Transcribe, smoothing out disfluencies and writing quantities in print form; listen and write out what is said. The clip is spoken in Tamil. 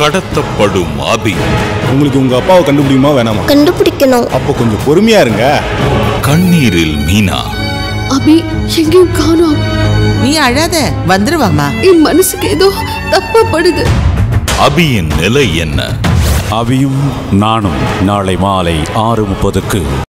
கடத்தப்படும் அபியும். உங்களுக்கு உங்க அப்பாவை கண்டுபிடிக்குமா வேணாமா? கண்டுபிடிக்கணும். அப்ப கொஞ்சம் பொறுமையா இருங்க. கண்ணீரில் மீனா. அபி எங்கேயும் காணோம். நீ அழாத, வந்துருவாமா. என் மனசுக்கு ஏதோ தப்பா படுது. அபியின் நிலை என்ன? அபியும் நானும் நாளை மாலை 6:30க்கு